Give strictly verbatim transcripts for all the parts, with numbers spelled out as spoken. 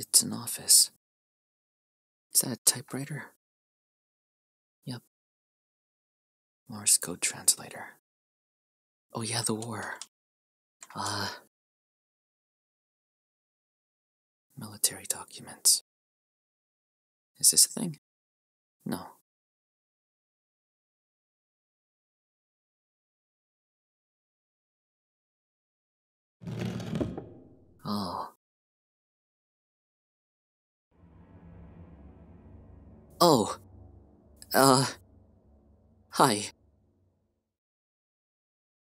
It's an office. Is that a typewriter? Yep. Morse code translator. Oh yeah, the war. Ah. Uh, military documents. Is this a thing? No. Oh. Oh. Uh. Hi.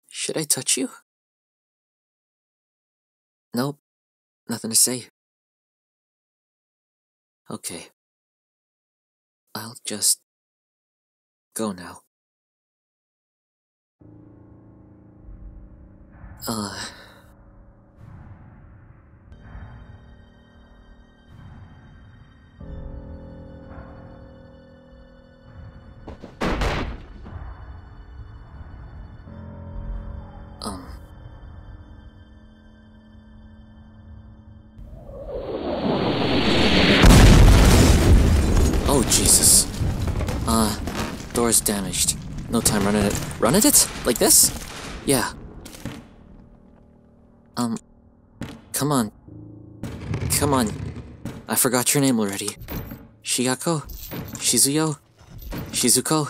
Should I touch you? Nope. Nothing to say. Okay. I'll just go now. Uh. Um. Oh, Jesus. Uh, door's damaged. No time running it. Run at it? Like this? Yeah. Um, come on. Come on. I forgot your name already. Miyako? Shizuyo? Shizuko?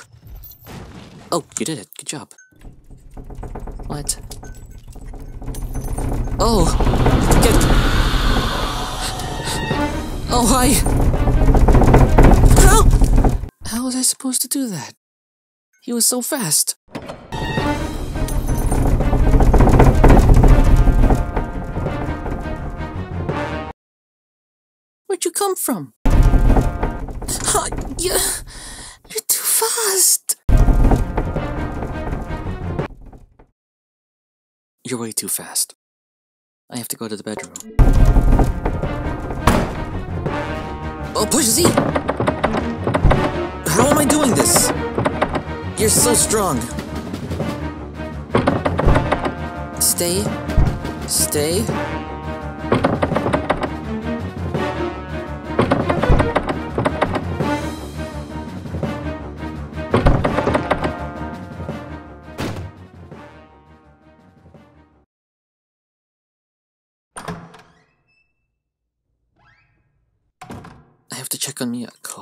Oh, you did it. Good job. What? Oh! Get... Oh, hi! How? How was I supposed to do that? He was so fast. Where'd you come from? Oh, you... You're too fast! You're way too fast. I have to go to the bedroom. Oh, push Z! How am I doing this? You're so strong. Stay. Stay. To check on Miyako.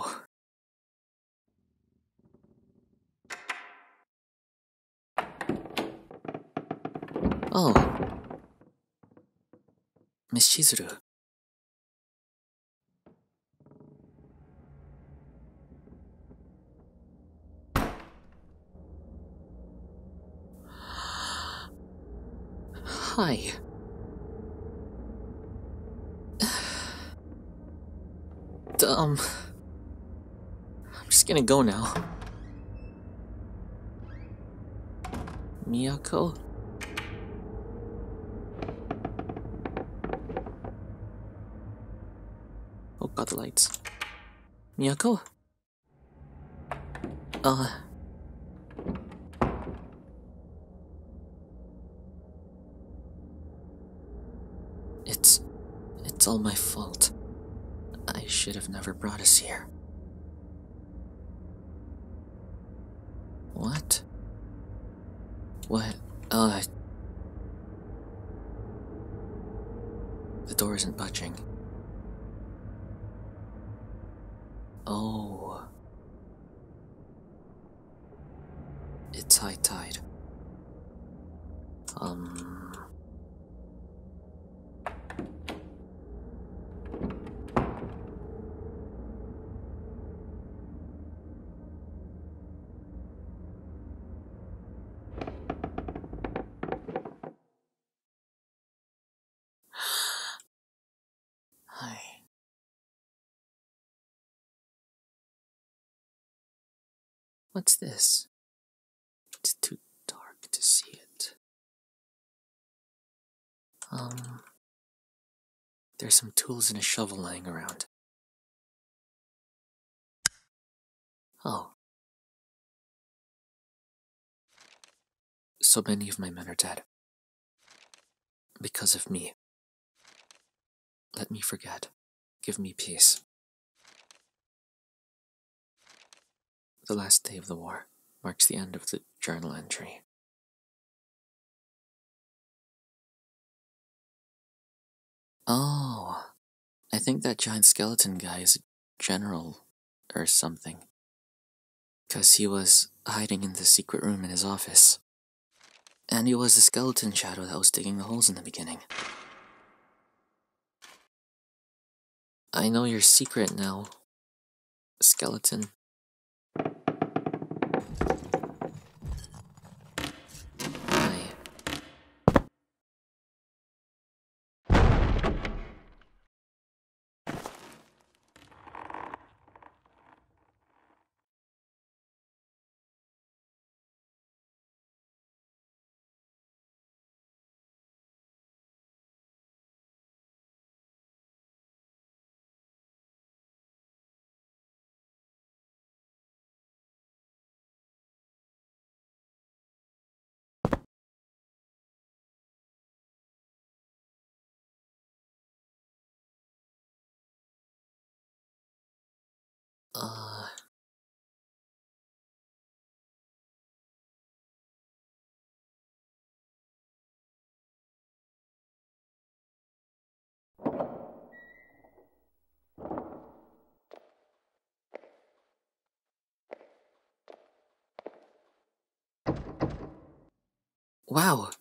Oh. Miss Shizuru. Hi. Um, I'm just gonna go now. Miyako? Oh god, the lights. Miyako? Uh... It's... It's all my fault. I should have never brought us here. What? What? Uh... The door isn't budging. Oh... It's high tide. Um... What's this? It's too dark to see it. Um... There's some tools and a shovel lying around. Oh. So many of my men are dead. Because of me. Let me forget. Give me peace. The last day of the war marks the end of the journal entry. Oh, I think that giant skeleton guy is a general or something. 'Cause he was hiding in the secret room in his office. And he was the skeleton shadow that was digging the holes in the beginning. I know your secret now, skeleton. Uh... Wow!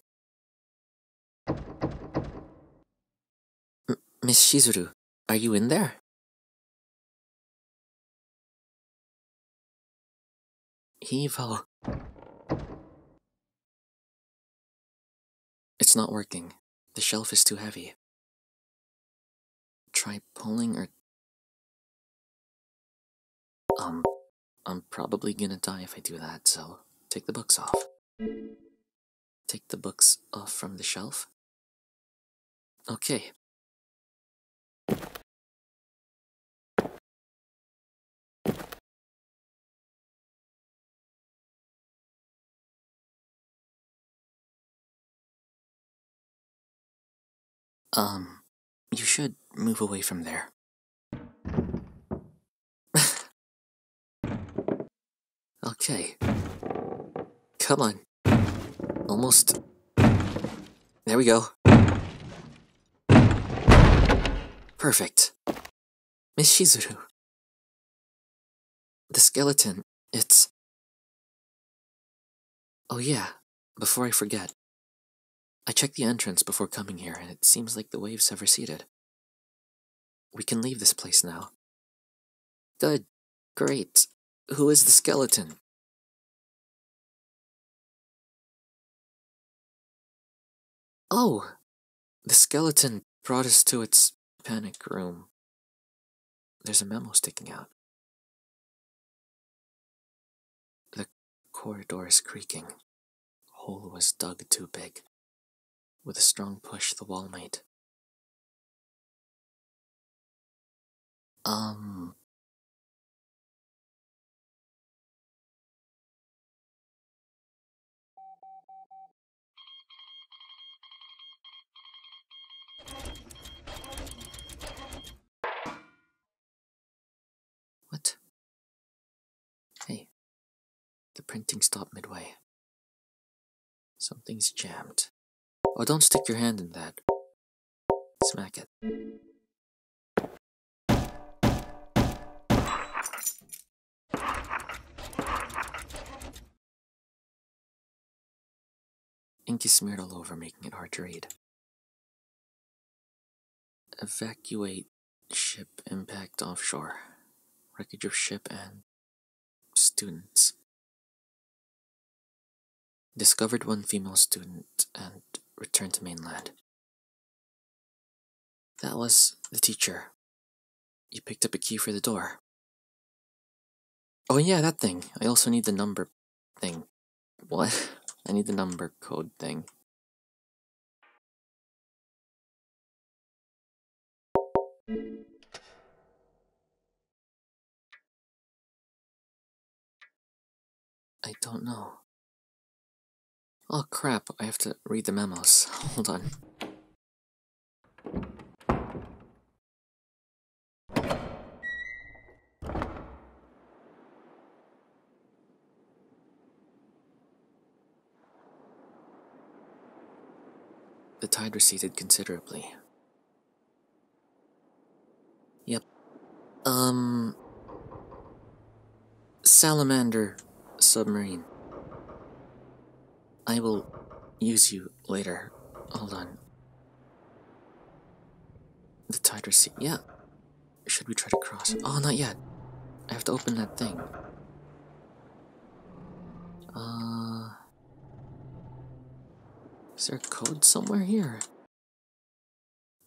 M- Miss Shizuru, are you in there? Evil. It's not working. The shelf is too heavy. Try pulling or... Um, I'm probably gonna die if I do that, so take the books off. Take the books off from the shelf? Okay. Um, you should move away from there. Okay. Come on. Almost. There we go. Perfect. Miss Shizuru. The skeleton, it's... Oh yeah, before I forget. I checked the entrance before coming here, and it seems like the waves have receded. We can leave this place now. Good. Great. Who is the skeleton? Oh! The skeleton brought us to its panic room. There's a memo sticking out. The corridor is creaking. The hole was dug too big. With a strong push, the wall might. Um... What? Hey. The printing stopped midway. Something's jammed. Oh, don't stick your hand in that. Smack it. Ink is smeared all over, making it hard to read. Evacuate ship impact offshore. Wreckage of ship and students. Discovered one female student and returned to mainland. That was the teacher. You picked up a key for the door. Oh yeah, that thing. I also need the number thing. What? I need the number code thing. I don't know. Oh crap, I have to read the memos. Hold on. The tide receded considerably. Yep. Um... Salamander Submarine. I will use you later. Hold on. The tide receded. Yeah. Should we try to cross? Oh, not yet. I have to open that thing. Uh... Is there a code somewhere here?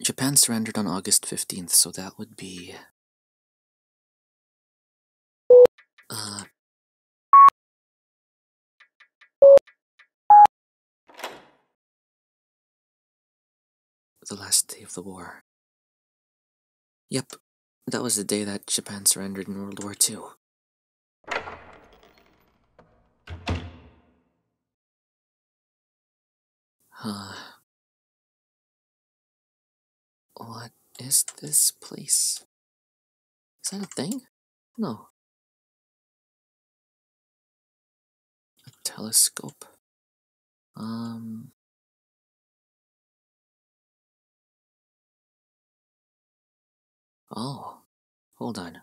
Japan surrendered on August fifteenth, so that would be... Uh... the last day of the war. Yep, that was the day that Japan surrendered in World War Two. Huh. What is this place? Is that a thing? No. A telescope. Um... Oh, hold on.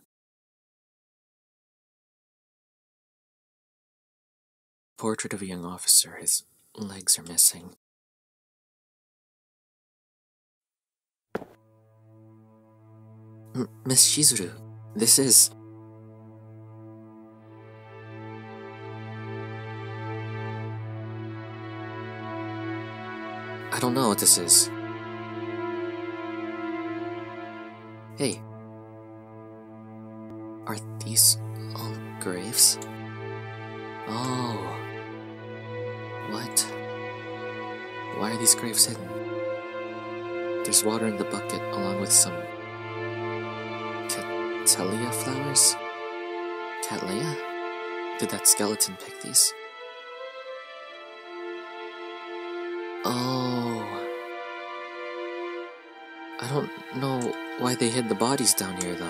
Portrait of a young officer. His legs are missing. M- Miss Shizuru, this is... I don't know what this is. Hey, are these all graves? Oh, what? Why are these graves hidden? There's water in the bucket along with some Cattleya flowers? Cattleya? Did that skeleton pick these? Oh, I don't know why they hid the bodies down here, though.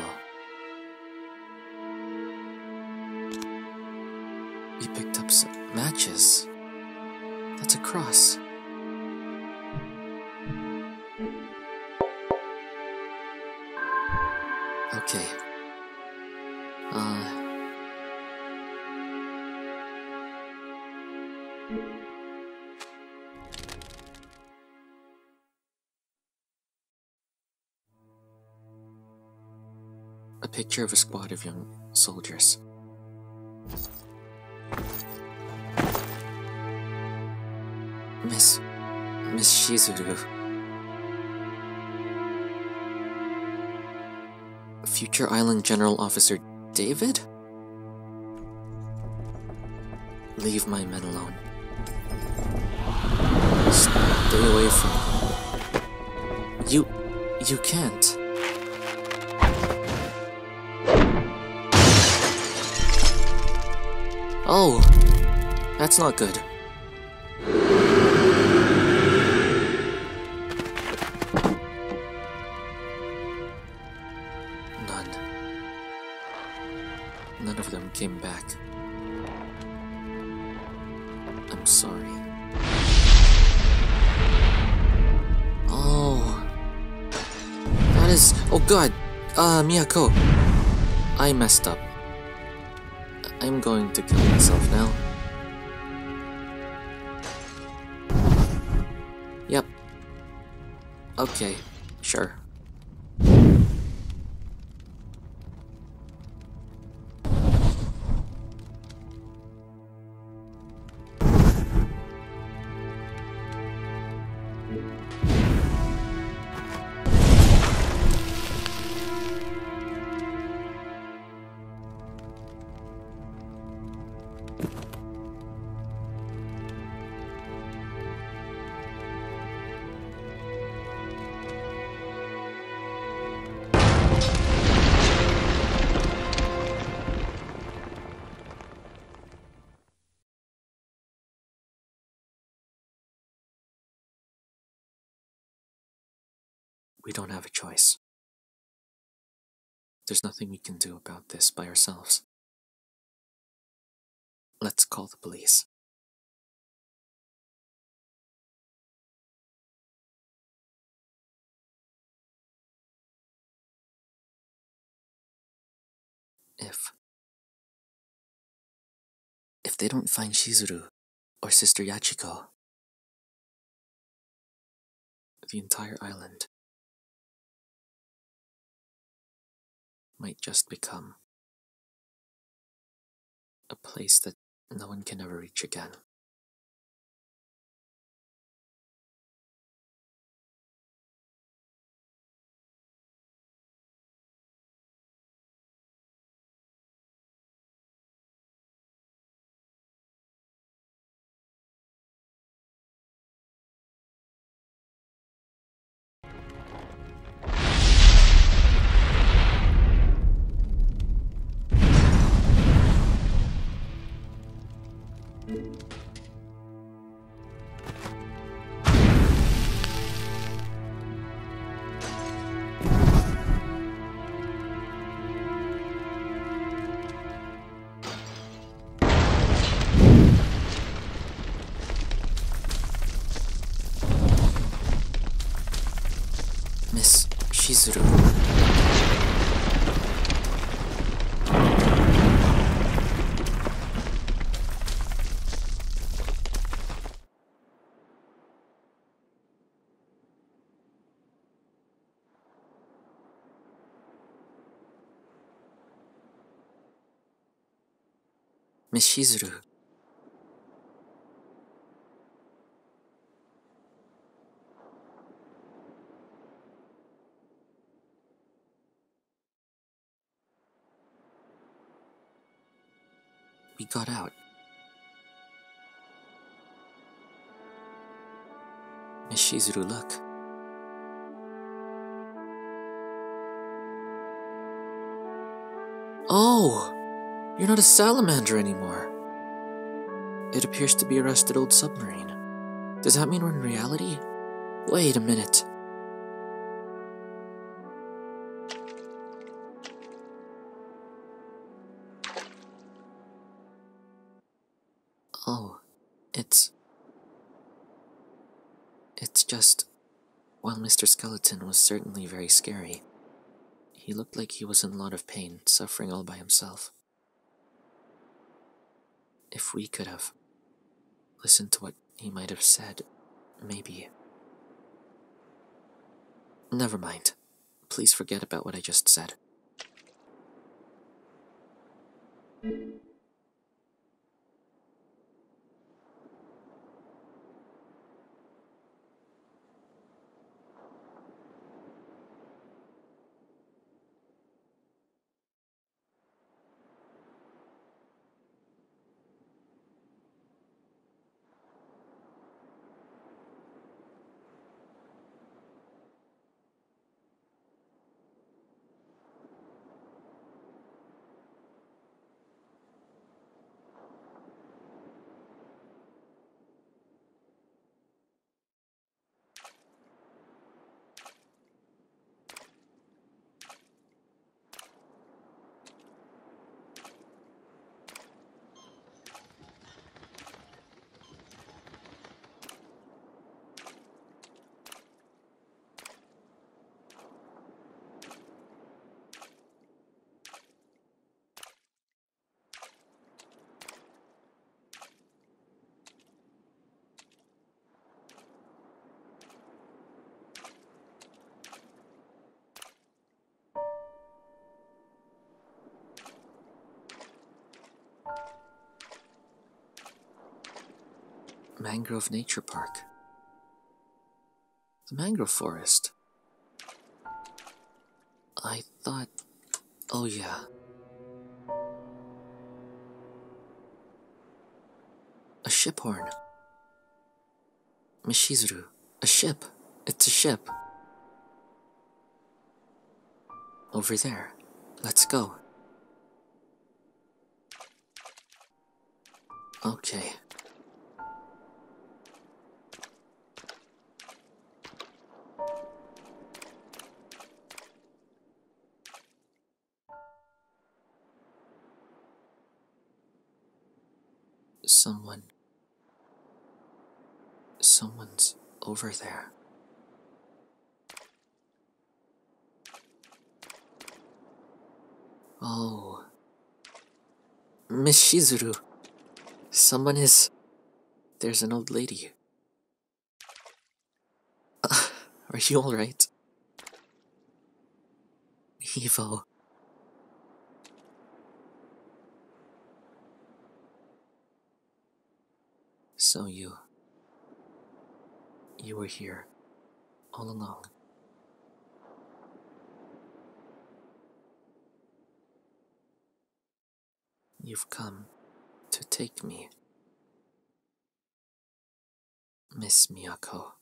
We picked up some matches. That's a cross. Okay. Uh... A picture of a squad of young soldiers. Miss... Miss Shizuru... Future Island General Officer David? Leave my men alone. Stay away from me. You... you can't. Oh, that's not good. None. None of them came back. I'm sorry. Oh. That is... Oh god. Uh, Miyako. I messed up. I'm going to kill myself now. Yep. Okay, sure. We don't have a choice. There's nothing we can do about this by ourselves. Let's call the police. if... If they don't find Shizuru or Sister Yachiko, the entire island might just become a place that no one can ever reach again. Miss Shizuru. Miss Shizuru. We got out. Miss Shizuru, look. Oh! You're not a salamander anymore. It appears to be a rusted old submarine. Does that mean we're in reality? Wait a minute. Oh, it's... It's just... While Mister Skeleton was certainly very scary, he looked like he was in a lot of pain, suffering all by himself. If we could have listened to what he might have said, maybe... Never mind. Please forget about what I just said. Mangrove Nature Park. The mangrove forest. I thought... Oh yeah. A ship horn. Miss Shizuru. A ship. It's a ship. Over there. Let's go. Okay. Someone... Someone's over there. Oh, Miss Shizuru, someone is... There's an old lady. Uh, are you alright? Evo. So you... You were here, all along. You've come to take me, Miss Miyako.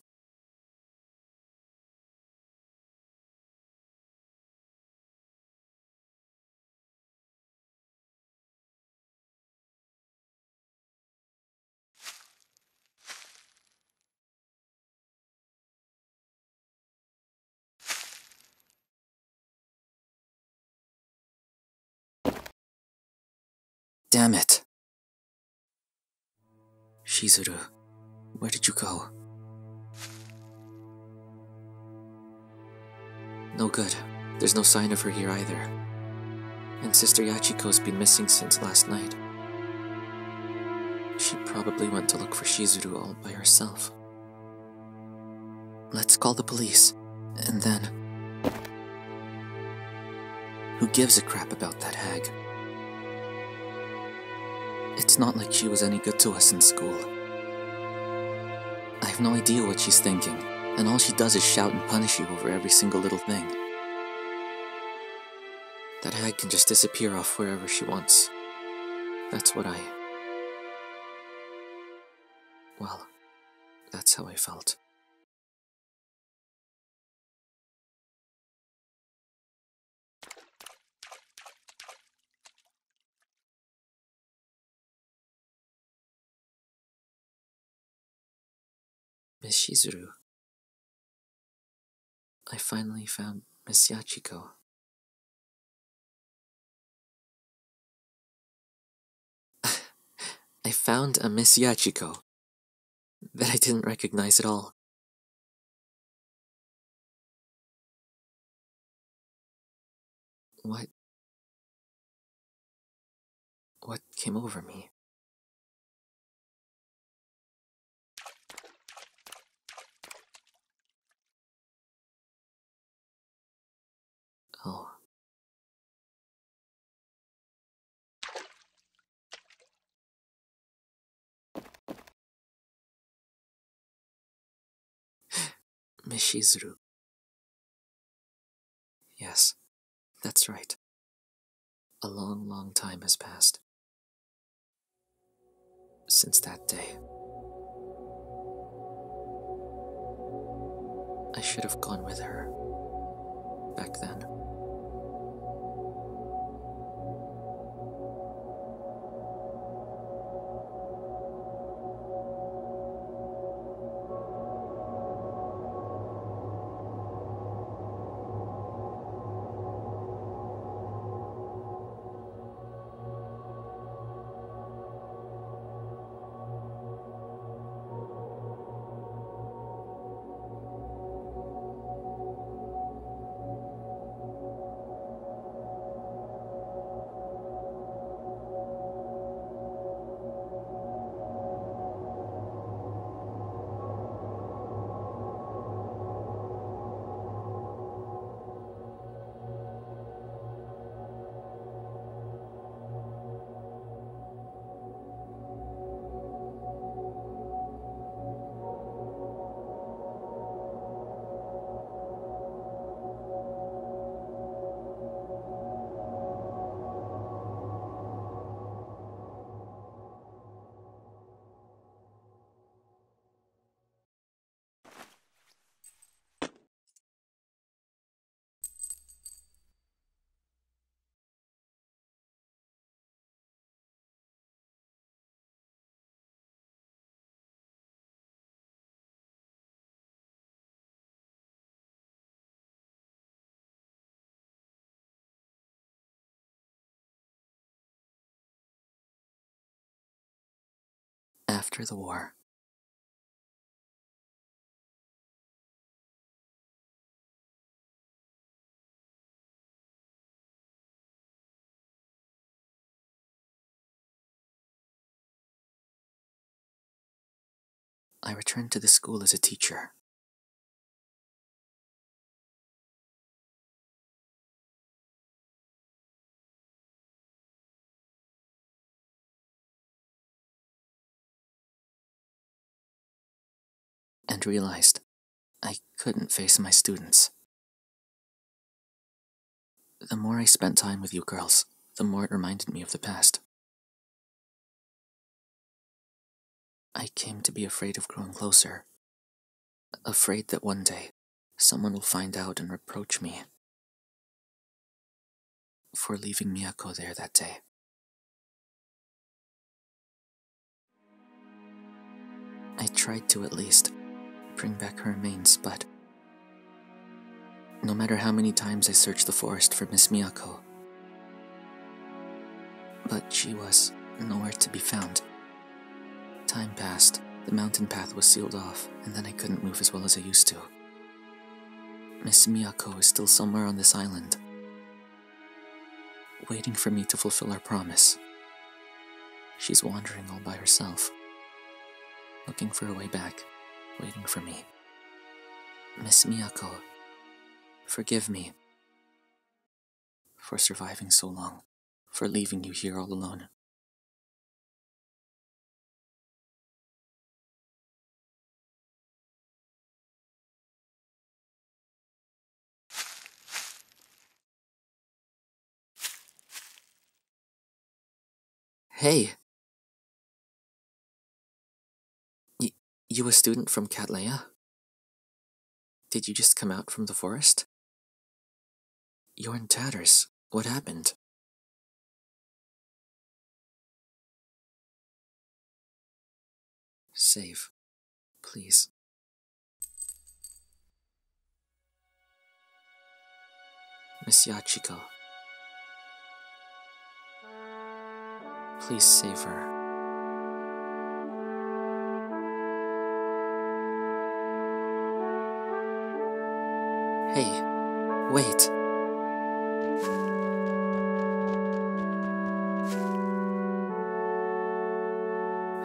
Damn it. Shizuru, where did you go? No good. There's no sign of her here either. And Sister Yachiko's been missing since last night. She probably went to look for Shizuru all by herself. Let's call the police, and then... Who gives a crap about that hag? It's not like she was any good to us in school. I have no idea what she's thinking, and all she does is shout and punish you over every single little thing. That hag can just disappear off wherever she wants. That's what I... Well, that's how I felt. Miss Shizuru, I finally found Miss Yachiko. I found a Miss Yachiko that I didn't recognize at all. What? What came over me? Oh. Miss Shizuru. Yes, that's right. A long, long time has passed. Since that day. I should have gone with her back then. After the war. I returned to the school as a teacher. And realized I couldn't face my students. The more I spent time with you girls, the more it reminded me of the past. I came to be afraid of growing closer, afraid that one day someone will find out and reproach me for leaving Miyako there that day. I tried to at least bring back her remains, but no matter how many times I searched the forest for Miss Miyako, but she was nowhere to be found. Time passed, the mountain path was sealed off, and then I couldn't move as well as I used to. Miss Miyako is still somewhere on this island, waiting for me to fulfill our promise. She's wandering all by herself, looking for a way back, waiting for me. Miss Miyako, forgive me for surviving so long, for leaving you here all alone. Hey! Y you a student from Cattleya? Did you just come out from the forest? You're in tatters. What happened? Save, please. Miss Yachiko. Please save her. Hey, wait.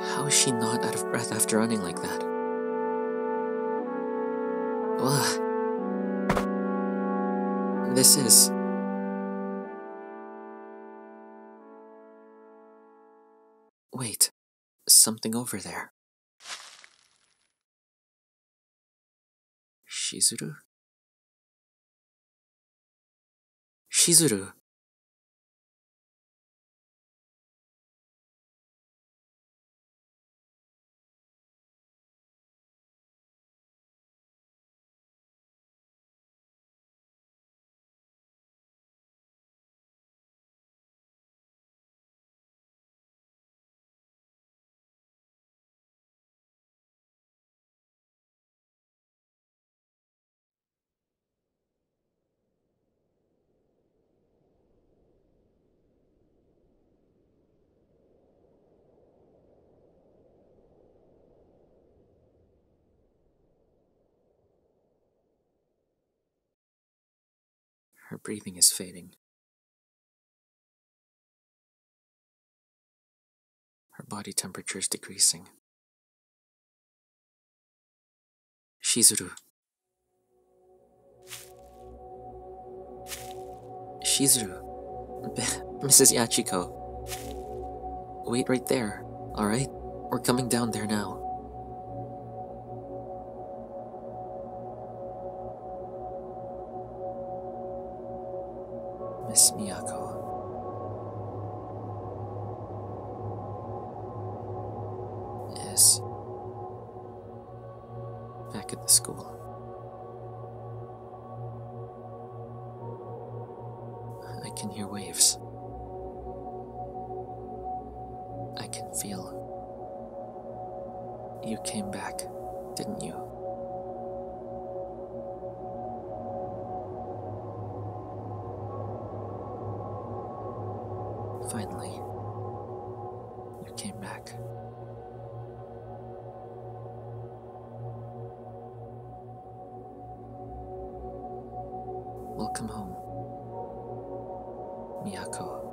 How is she not out of breath after running like that? Ugh. This is... Wait, something over there. Shizuru? Shizuru! Her breathing is fading. Her body temperature is decreasing. Shizuru. Shizuru. Missus Yachiko. Wait right there, alright? We're coming down there now. Miss Miyako. Is back at the school. I can hear waves. I can feel. You came back, didn't you? Finally, you came back. Welcome home, Miyako.